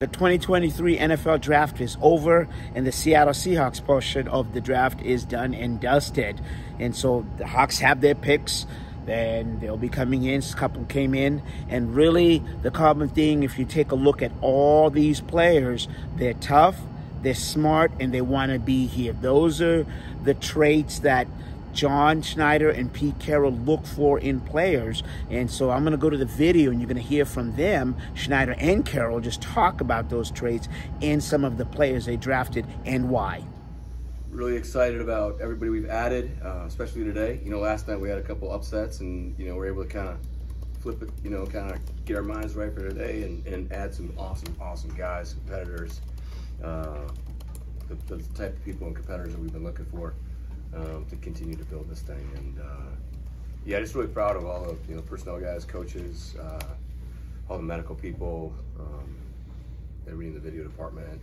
The 2023 NFL Draft is over, and the Seattle Seahawks portion of the draft is done and dusted. And so the Hawks have their picks, and they'll be coming in. A couple came in, and really the common thing, if you take a look at all these players, they're tough, they're smart, and they want to be here. Those are the traits that John Schneider and Pete Carroll look for in players. And so I'm going to go to the video, and you're going to hear from them, Schneider and Carroll, just talk about those traits and some of the players they drafted and why. Really excited about everybody we've added, especially today. You know, last night we had a couple upsets, and, you know, we're able to kind of flip it, you know, kind of get our minds right for today and add some awesome guys, competitors, the type of people and competitors that we've been looking for. To continue to build this thing, and yeah, just really proud of all the personnel guys, coaches, all the medical people, everybody in the video department,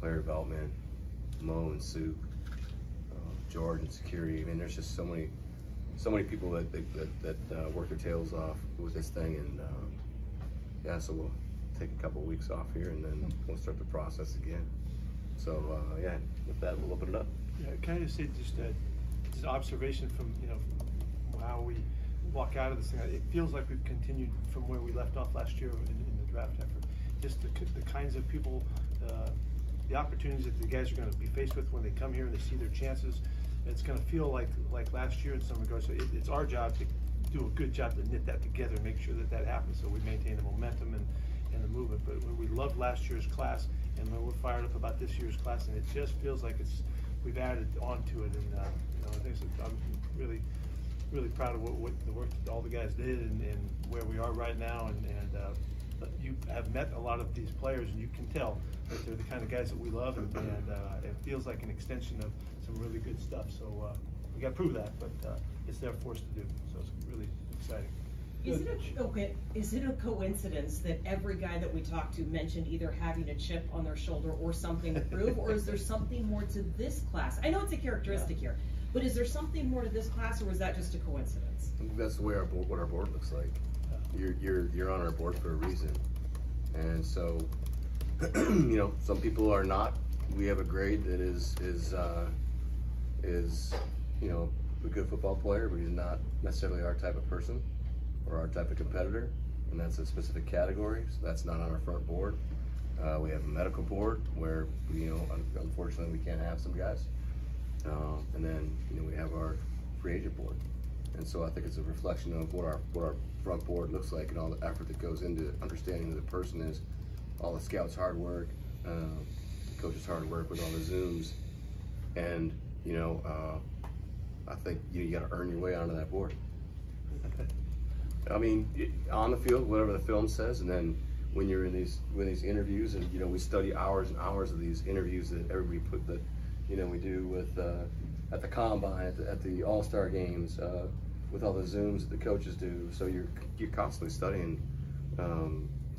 player development, Mo and Sue, George and security. I mean, there's just so many people that work their tails off with this thing, and yeah, so we'll take a couple of weeks off here, and then we'll start the process again. So yeah, with that, we'll open it up. Yeah, can I just say just an observation from, you know, from how we walk out of this thing? It feels like we've continued from where we left off last year in the draft effort. Just the kinds of people, the opportunities that the guys are going to be faced with when they come here and they see their chances. It's going to feel like last year in some regards. So it's our job to do a good job to knit that together and make sure that that happens, so we maintain the momentum and the movement. But we loved last year's class, and we're fired up about this year's class, and it just feels like it's, we've added on to it, and you know, I think I'm really proud of what the work that all the guys did, and where we are right now, and you have met a lot of these players, and you can tell that they're the kind of guys that we love, and it feels like an extension of some really good stuff. So we got to prove that, but it's there for us to do, so it's really exciting. Is it a coincidence that every guy that we talked to mentioned either having a chip on their shoulder or something to prove, or is there something more to this class? I know it's a characteristic here, but is there something more to this class, or is that just a coincidence? I think that's the way our board, what our board looks like. You're on our board for a reason, and so you know, some people are not. We have a grade that is you know, a good football player, but he's not necessarily our type of person or our type of competitor, and that's a specific category, so that's not on our front board. We have a medical board where, you know, unfortunately we can't have some guys. And then, you know, we have our free agent board. And so I think it's a reflection of what our front board looks like and all the effort that goes into understanding who the person is, all the scouts' hard work, the coaches' hard work with all the Zooms. And, you know, I think you gotta earn your way onto that board. I mean, on the field, whatever the film says, and then when you're in these interviews, and you know, we study hours and hours of these interviews that everybody put that, you know, we do with at the combine, at the All-Star games, with all the Zooms that the coaches do. So you're constantly studying,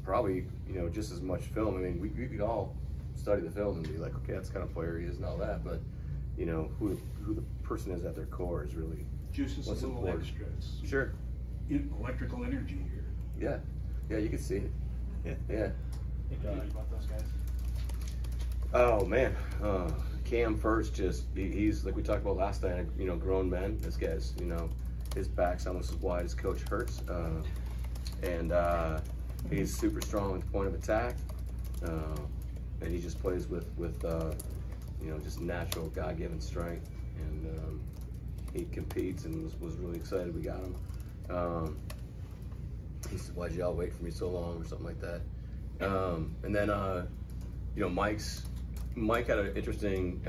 probably, you know, just as much film. I mean, we could all study the film and be like, okay, that's the kind of player he is and all that, but you know, who the person is at their core is really juices and little extras. Sure. Electrical energy here. Yeah, you can see it. Yeah. What do you think about those guys? Oh man, Cam first, just he's like we talked about last night. You know, grown men. This guy's, you know, his back's almost as wide as Coach Hurts, and he's super strong at the point of attack, and he just plays with you know, just natural God-given strength, and he competes and was really excited we got him. He said, why'd y'all wait for me so long, or something like that. And then, you know, Mike had an interesting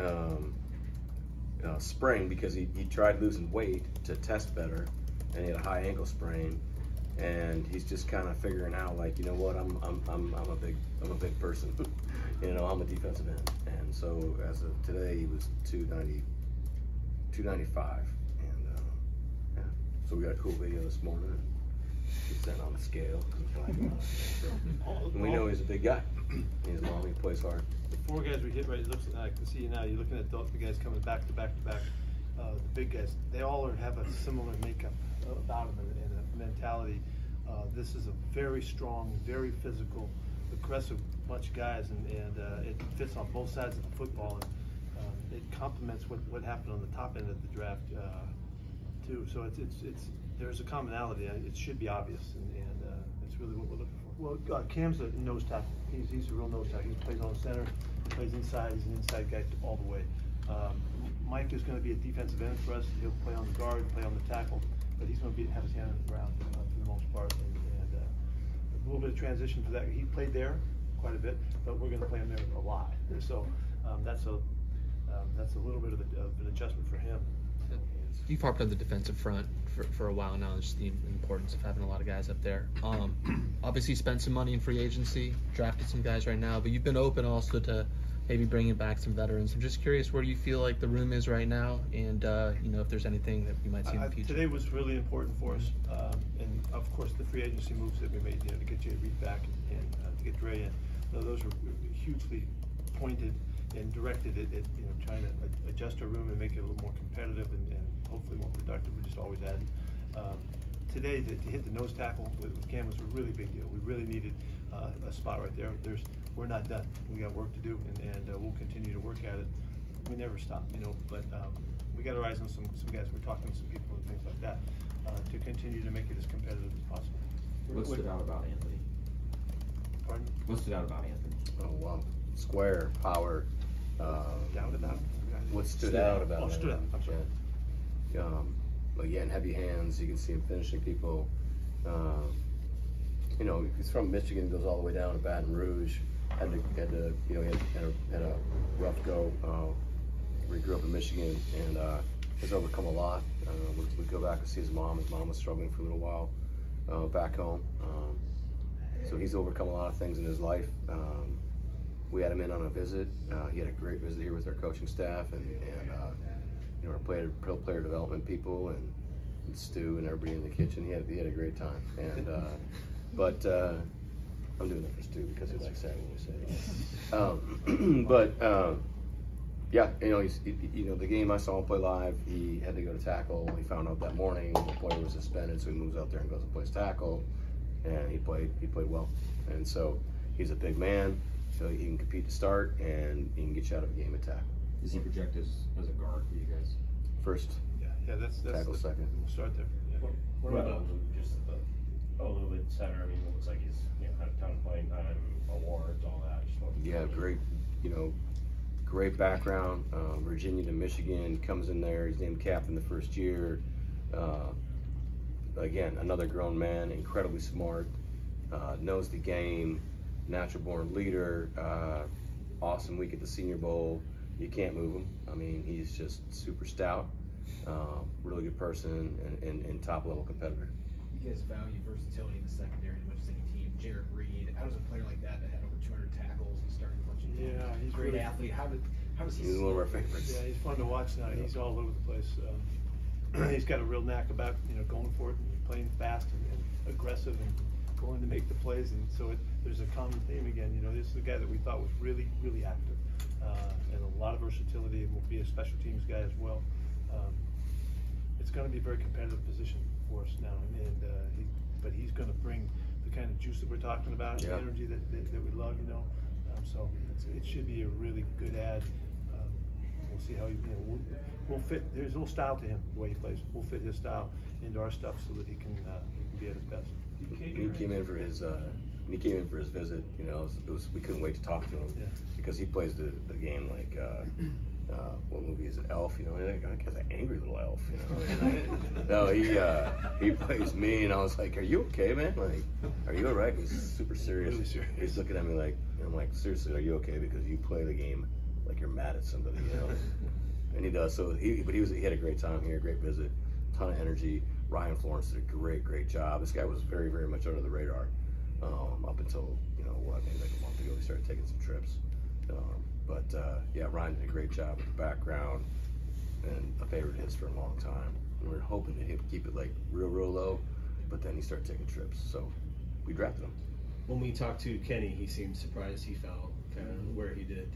sprain, because he tried losing weight to test better, and he had a high ankle sprain, and he's just kind of figuring out, like, you know what, I'm a big person, you know, I'm a defensive end, and so as of today he was 295. So we got a cool video this morning. He sent on a scale. And we know he's a big guy. He's long, he plays hard. The four guys we hit right, it looks like, I can see you now, you're looking at the guys coming back to back to back. The big guys, they all have a similar makeup about them and a mentality. This is a very strong, very physical, aggressive bunch of guys, and it fits on both sides of the football. And it complements what happened on the top end of the draft too. So there's a commonality. It should be obvious, and it's really what we're looking for. Well, Cam's a nose tackle. He's a real nose tackle. He plays on the center. He plays inside. He's an inside guy all the way. Mike is going to be a defensive end for us. He'll play on the guard, play on the tackle, but he's going to have his hand on the ground for the most part. And a little bit of transition for that. He played there quite a bit, but we're going to play him there a lot. So that's a little bit of an adjustment for him. You've harped on the defensive front for a while now, just the importance of having a lot of guys up there. Obviously spent some money in free agency, drafted some guys right now, but you've been open also to maybe bringing back some veterans. I'm just curious where you feel like the room is right now, and if there's anything that we might see in the future. Today was really important for us, and of course the free agency moves that we made, to get Jay Reed back and to get Dre in. Those were hugely pointed and directed at trying to adjust our room and make it a little more competitive and hopefully more productive. We're just always adding. Today, to hit the nose tackle with Cam was a really big deal. We really needed a spot right there. We're not done. We got work to do, and we'll continue to work at it. We never stop, but we got our eyes on some guys. We're talking to some people and things like that to continue to make it as competitive as possible. What stood out about Anthony? Pardon? What stood out about Anthony? Oh, wow. Square, power. What stood out about him? I'm sorry. Again, heavy hands. You can see him finishing people. He's from Michigan, goes all the way down to Baton Rouge. Had a rough go. We grew up in Michigan and has overcome a lot. We go back and see his mom. His mom was struggling for a little while back home. So he's overcome a lot of things in his life. We had him in on a visit. He had a great visit here with our coaching staff and our player development people and Stu and everybody in the kitchen. He had a great time. But I'm doing that for Stu because he likes that when we say it. The game I saw him play live, he had to go to tackle. He found out that morning the player was suspended, so he moves out there and goes and plays tackle. And he played well. And so he's a big man. So he can compete to start, and he can get you out of a game of tackle. Is he projected as a guard for you guys? First. Yeah, that's tackle second. We'll start there. Yeah. What about just a little bit center? It looks like he's had a ton of playing time, awards, all that. Great background. Virginia to Michigan, comes in there. He's named captain the first year. Again, another grown man, incredibly smart, knows the game. Natural born leader, awesome week at the Senior Bowl. You can't move him. He's just super stout, really good person, and top level competitor. You guys value versatility in the secondary as much as any team. Jerrick Reed, how does a player like that had over 200 tackles and started a bunch of games? Yeah, he's a great athlete. He's one of our favorites. Yeah, he's fun to watch now. He's all over the place. He's got a real knack about going for it and playing fast and aggressive and going to make the plays, and so there's a common theme again. This is a guy that we thought was really, really active, and a lot of versatility, and will be a special teams guy as well. It's going to be a very competitive position for us now, but he's going to bring the kind of juice that we're talking about, the energy that we love, so it should be a really good ad. We'll see how we'll fit. There's a little style to him, the way he plays. We'll fit his style into our stuff so that he can be at his best. He came in for his visit. We couldn't wait to talk to him because he plays the game like what movie is it? Elf. He's an angry little elf. He plays me, and I was like, "Are you okay, man? Are you all right?" He's super serious. Really serious. He's looking at me like, "I'm like, seriously, are you okay? Because you play the game like you're mad at somebody." And he does. So he had a great time here. Great visit. Ton of energy. Ryan Florence did a great job. This guy was very, very much under the radar up until, maybe like a month ago, we started taking some trips. Ryan did a great job with the background, and a favorite of his for a long time. We were hoping that he would keep it like real low, but then he started taking trips, so we drafted him. When we talked to Kenny, he seemed surprised he fell kind of where he did.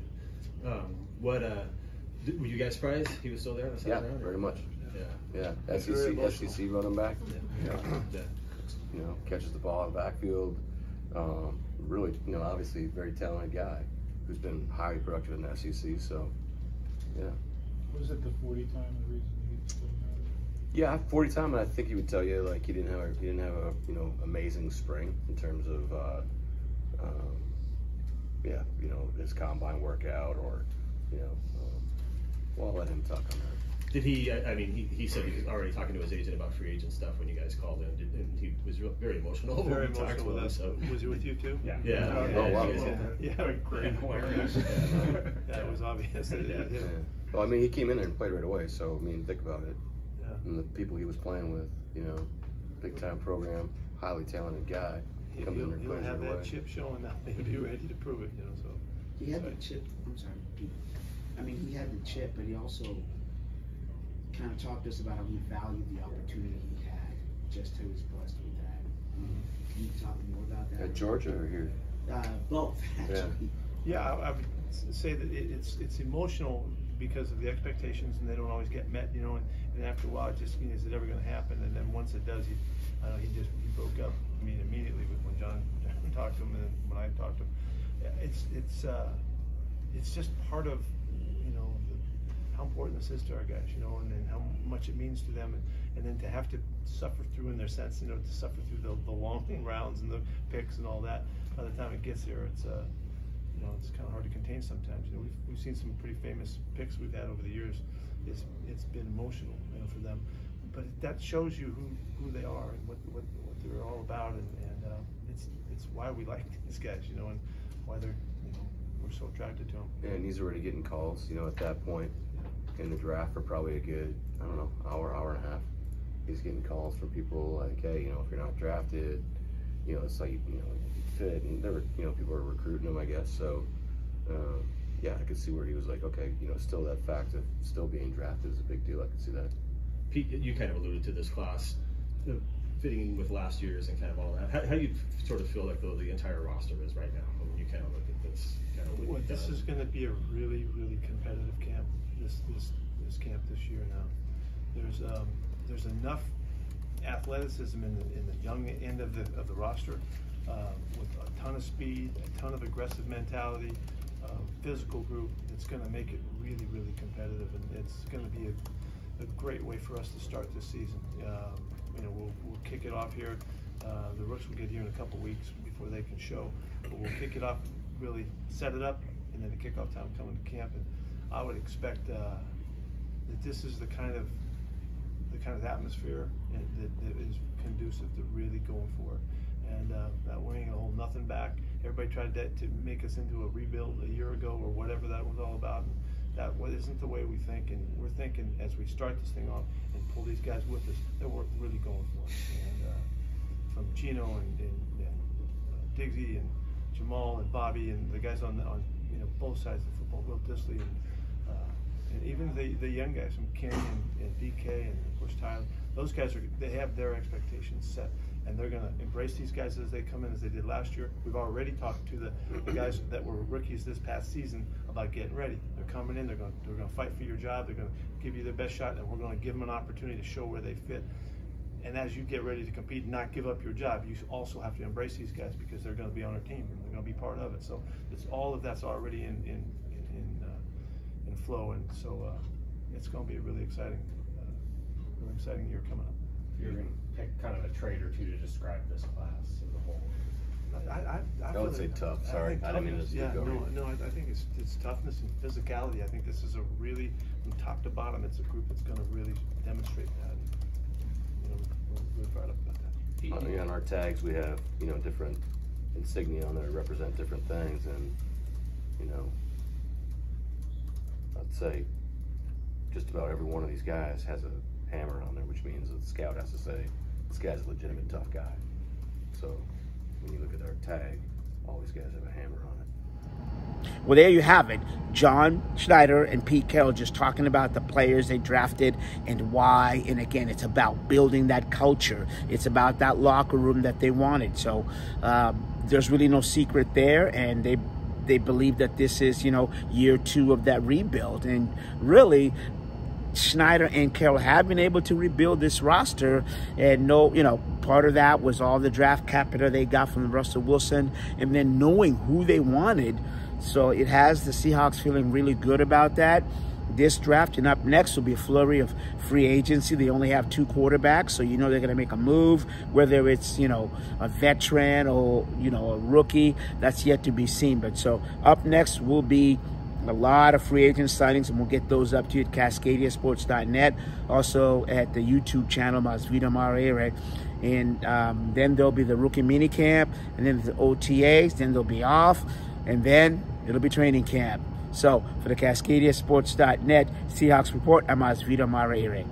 Were you guys surprised he was still there on the side round? Yeah, very much. Yeah, SEC running back. Catches the ball in the backfield, really, you know, obviously very talented guy who's been highly productive in the SEC. So, yeah. Was it the 40 time the reason he still had it? Yeah, 40 time, and I think he would tell you like he didn't have a you know, amazing spring in terms of yeah, you know, his combine workout or you know. Well, I'll let him talk on that. Did he? I mean, he said he was already talking to his agent about free agent stuff when you guys called in, and he was very emotional. Very emotional with us. So. Was he with you too? Yeah. Yeah. Oh, wow. Yeah. Great point. That was obvious. Yeah. Well, I mean, he came in there and played right away. So I mean, think about it. Yeah. And the people he was playing with, you know, big time program, highly talented guy. He comes in there and plays right away. He'll have that chip showing now. He'll be ready to prove it. You know, so he had that chip. I'm sorry. I mean, he had the chip, but he also kind of talked to us about how he valued the opportunity he had. Just who was blessed with that. I mean, can you talk more about that? At Georgia or here? Both, actually. Yeah, I would say that it's emotional because of the expectations, and they don't always get met, you know. And after a while, it just, you know, is it ever going to happen? And then once it does, he broke up. I mean, immediately when John talked to him, and when I talked to him, it's just part of, you know, how important this is to our guys, you know, and how much it means to them, and then to have to suffer through in their sense, you know, to suffer through the long rounds and the picks and all that. By the time it gets here, it's you know, it's kind of hard to contain sometimes. You know, we've seen some pretty famous picks we've had over the years. It's been emotional, you know, for them, but that shows you who they are and what they're all about, and it's why we like these guys, you know, and why they're, you know, we're so attracted to him. And he's already getting calls, you know, at that point in the draft for probably a good, I don't know, hour and a half. He's getting calls from people like, hey, you know, if you're not drafted, you know, it's like, you know, you fit. And there were, you know, people are recruiting him, I guess. So, yeah, I could see where he was like, okay, you know, still that fact of still being drafted is a big deal. I could see that. Pete, you kind of alluded to this class fitting with last year's and kind of all that. How do you sort of feel like the entire roster is right now when you kind of look at this? Well, this is going to be a really, really competitive camp. This camp this year now. There's enough athleticism in the young end of the roster, with a ton of speed, a ton of aggressive mentality, physical group. It's going to make it really, really competitive, and it's going to be a great way for us to start this season. You know, we'll kick it off here. The rooks will get here in a couple weeks before they can show, but we'll kick it off. Really set it up, and then the kickoff time coming to camp, and I would expect that this is the kind of atmosphere that is conducive to really going for it, and that we ain't gonna hold nothing back. Everybody tried to make us into a rebuild a year ago or whatever that was all about, and that isn't the way we think, and we're thinking as we start this thing off and pull these guys with us that we're really going for it. And from Geno and Digsy and Jamal and Bobby and the guys on you know, both sides of the football, Will Dissly and even the young guys from Kenny and DK and of course Tyler, those guys they have their expectations set, and they're gonna embrace these guys as they come in as they did last year. We've already talked to the guys that were rookies this past season about getting ready. They're coming in, they're gonna fight for your job, they're gonna give you their best shot, and we're gonna give them an opportunity to show where they fit. And as you get ready to compete and not give up your job, you also have to embrace these guys because they're going to be on our team and they're going to be part of it. So it's all of that's already in flow, and so it's going to be a really exciting year coming up. You're going to pick kind of a trait or two to describe this class as a whole. I would say tough. Sorry, I didn't mean to speak over you. No, I think it's toughness and physicality. I think this is a really, from top to bottom, it's a group that's going to really demonstrate that. We're proud of that. On our tags, we have, you know, different insignia on there represent different things, and you know, I'd say just about every one of these guys has a hammer on there, which means that the scout has to say this guy's a legitimate tough guy. So when you look at our tag, all these guys have a hammer on it. Well, there you have it. John Schneider and Pete Carroll just talking about the players they drafted and why. And again, it's about building that culture. It's about that locker room that they wanted. So there's really no secret there. And they believe that this is, you know, year 2 of that rebuild. And really, Schneider and Carroll have been able to rebuild this roster, and part of that was all the draft capital they got from Russell Wilson, and then knowing who they wanted. So it has the Seahawks feeling really good about that. This draft and up next will be a flurry of free agency. They only have 2 quarterbacks, so you know they're going to make a move, whether it's, a veteran or, a rookie. That's yet to be seen. But so up next will be a lot of free agent signings, and we'll get those up to you at CascadiaSports.net, also at the YouTube channel, Mazvita Maraire. And then there'll be the rookie minicamp, and then the OTAs, then they'll be off, and then it'll be training camp. So, for the CascadiaSports.net Seahawks Report, I'm Mazvita Maraire.